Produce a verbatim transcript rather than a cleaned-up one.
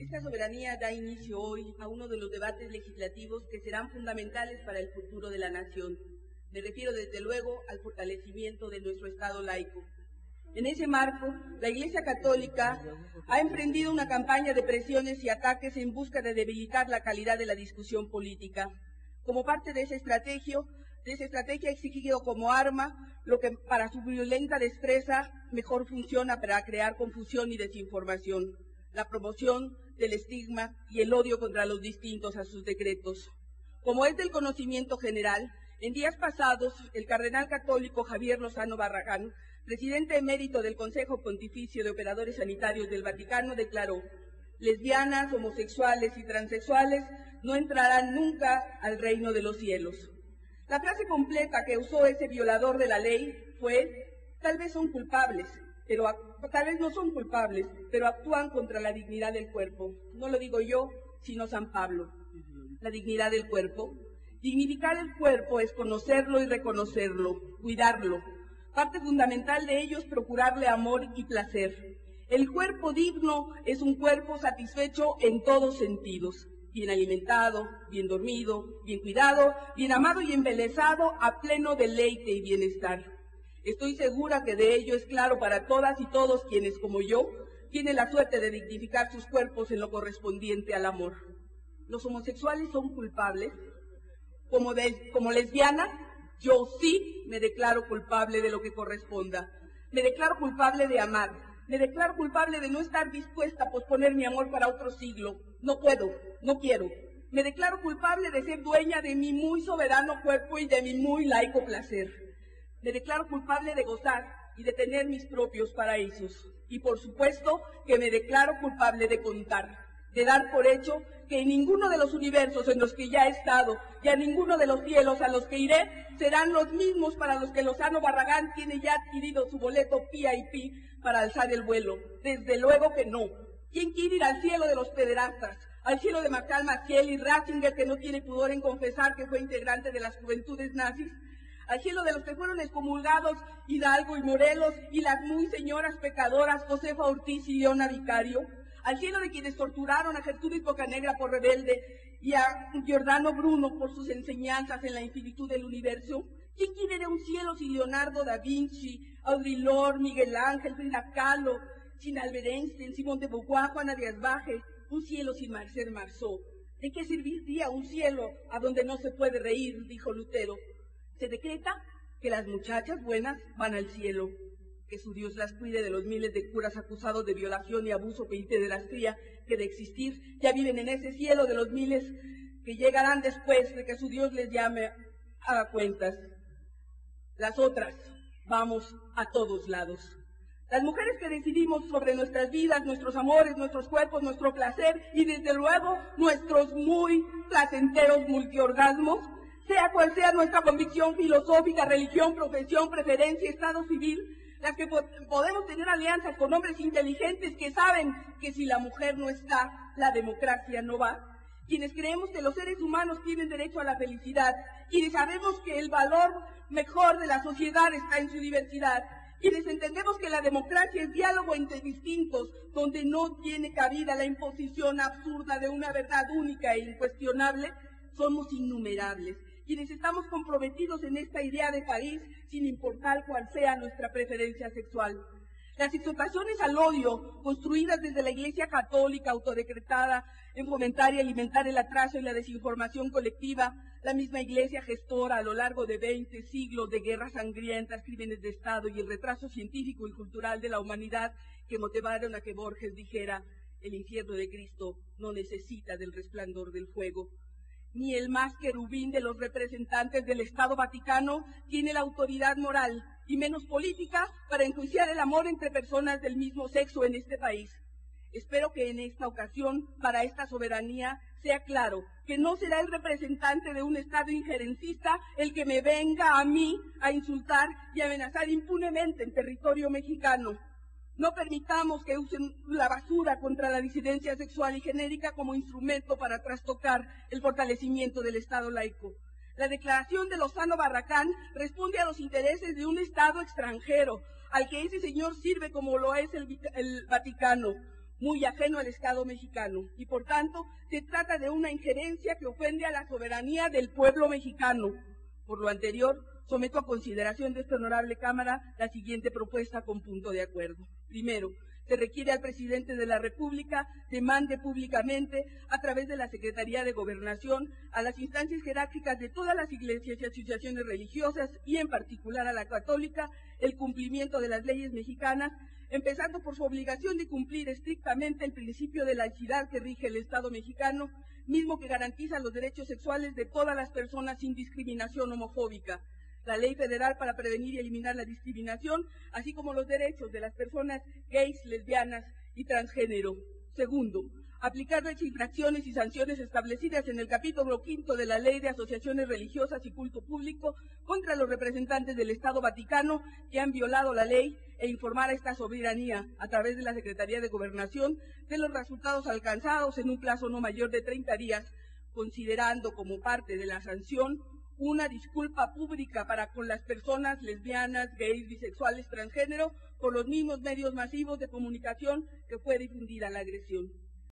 Esta soberanía da inicio hoy a uno de los debates legislativos que serán fundamentales para el futuro de la nación. Me refiero desde luego al fortalecimiento de nuestro Estado laico. En ese marco, la Iglesia Católica ha emprendido una campaña de presiones y ataques en busca de debilitar la calidad de la discusión política. Como parte de esa estrategia, de esa estrategia ha exigido como arma lo que para su violenta destreza mejor funciona para crear confusión y desinformación, la promoción del estigma y el odio contra los distintos a sus decretos. Como es del conocimiento general, en días pasados, el cardenal católico Javier Lozano Barragán, presidente emérito del Consejo Pontificio de Operadores Sanitarios del Vaticano, declaró: lesbianas, homosexuales y transexuales no entrarán nunca al reino de los cielos. La frase completa que usó ese violador de la ley fue: tal vez son culpables, pero tal vez no son culpables, pero actúan contra la dignidad del cuerpo. No lo digo yo, sino San Pablo. La dignidad del cuerpo. Dignificar el cuerpo es conocerlo y reconocerlo, cuidarlo. Parte fundamental de ello es procurarle amor y placer. El cuerpo digno es un cuerpo satisfecho en todos sentidos, bien alimentado, bien dormido, bien cuidado, bien amado y embelesado a pleno deleite y bienestar. Estoy segura que de ello es claro para todas y todos quienes, como yo, tienen la suerte de dignificar sus cuerpos en lo correspondiente al amor. ¿Los homosexuales son culpables? Como, de, como lesbiana, yo sí me declaro culpable de lo que corresponda. Me declaro culpable de amar. Me declaro culpable de no estar dispuesta a posponer mi amor para otro siglo. No puedo, no quiero. Me declaro culpable de ser dueña de mi muy soberano cuerpo y de mi muy laico placer. Me declaro culpable de gozar y de tener mis propios paraísos. Y por supuesto que me declaro culpable de contar, de dar por hecho que en ninguno de los universos en los que ya he estado y a ninguno de los cielos a los que iré serán los mismos para los que Lozano Barragán tiene ya adquirido su boleto V I P para alzar el vuelo. Desde luego que no. ¿Quién quiere ir al cielo de los pederastas, al cielo de Marcial Maciel y Ratzinger, que no tiene pudor en confesar que fue integrante de las juventudes nazis? Al cielo de los que fueron excomulgados Hidalgo y Morelos y las muy señoras pecadoras Josefa Ortiz y Leona Vicario. Al cielo de quienes torturaron a Gertú y Pocanegra por rebelde y a Giordano Bruno por sus enseñanzas en la infinitud del universo. ¿Quién quiere ir a un cielo sin Leonardo da Vinci, Audre Lorde, Miguel Ángel, Frida Kahlo, sin Albert Einstein, Simón de Beauvoir, Juana de Asbaje? Un cielo sin Marcel Marceau. ¿De qué serviría un cielo a donde no se puede reír?, dijo Lutero. Se decreta que las muchachas buenas van al cielo. Que su Dios las cuide de los miles de curas acusados de violación y abuso y pederastía que de existir ya viven en ese cielo, de los miles que llegarán después de que su Dios les llame a cuentas. Las otras vamos a todos lados. Las mujeres que decidimos sobre nuestras vidas, nuestros amores, nuestros cuerpos, nuestro placer y desde luego nuestros muy placenteros multiorgasmos, sea cual sea nuestra convicción filosófica, religión, profesión, preferencia, estado civil, las que podemos tener alianzas con hombres inteligentes que saben que si la mujer no está, la democracia no va. Quienes creemos que los seres humanos tienen derecho a la felicidad. Quienes sabemos que el valor mejor de la sociedad está en su diversidad. Quienes entendemos que la democracia es diálogo entre distintos, donde no tiene cabida la imposición absurda de una verdad única e incuestionable. Somos innumerables quienes estamos comprometidos en esta idea de país, sin importar cuál sea nuestra preferencia sexual. Las exhortaciones al odio, construidas desde la Iglesia Católica, autodecretada en fomentar y alimentar el atraso y la desinformación colectiva, la misma Iglesia gestora a lo largo de veinte siglos de guerras sangrientas, crímenes de Estado y el retraso científico y cultural de la humanidad que motivaron a que Borges dijera: el infierno de Cristo no necesita del resplandor del fuego. Ni el más querubín de los representantes del Estado Vaticano tiene la autoridad moral y menos política para enjuiciar el amor entre personas del mismo sexo en este país. Espero que en esta ocasión, para esta soberanía, sea claro que no será el representante de un Estado injerencista el que me venga a mí a insultar y amenazar impunemente en territorio mexicano. No permitamos que usen la basura contra la disidencia sexual y genérica como instrumento para trastocar el fortalecimiento del Estado laico. La declaración de Lozano Barragán responde a los intereses de un Estado extranjero, al que ese señor sirve como lo es el, el Vaticano. muy ajeno al Estado mexicano, y por tanto se trata de una injerencia que ofende a la soberanía del pueblo mexicano. Por lo anterior, someto a consideración de esta honorable Cámara la siguiente propuesta con punto de acuerdo. Primero, se requiere al Presidente de la República demande públicamente, a través de la Secretaría de Gobernación, a las instancias jerárquicas de todas las iglesias y asociaciones religiosas, y en particular a la católica, el cumplimiento de las leyes mexicanas, empezando por su obligación de cumplir estrictamente el principio de laicidad que rige el Estado mexicano, mismo que garantiza los derechos sexuales de todas las personas sin discriminación homofóbica. La Ley Federal para prevenir y eliminar la discriminación, así como los derechos de las personas gays, lesbianas y transgénero. Segundo, aplicar las infracciones y sanciones establecidas en el capítulo quinto de la Ley de Asociaciones Religiosas y Culto Público contra los representantes del Estado Vaticano que han violado la ley, e informar a esta soberanía, a través de la Secretaría de Gobernación, de los resultados alcanzados en un plazo no mayor de treinta días, considerando como parte de la sanción una disculpa pública para con las personas lesbianas, gays, bisexuales, transgénero, por los mismos medios masivos de comunicación que fue difundida la agresión.